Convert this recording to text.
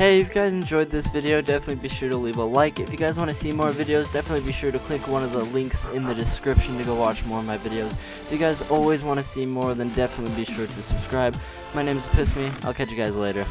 Hey, if you guys enjoyed this video, definitely be sure to leave a like. If you guys want to see more videos, definitely be sure to click one of the links in the description to go watch more of my videos. If you guys always want to see more, then definitely be sure to subscribe. My name is Epithyme. I'll catch you guys later.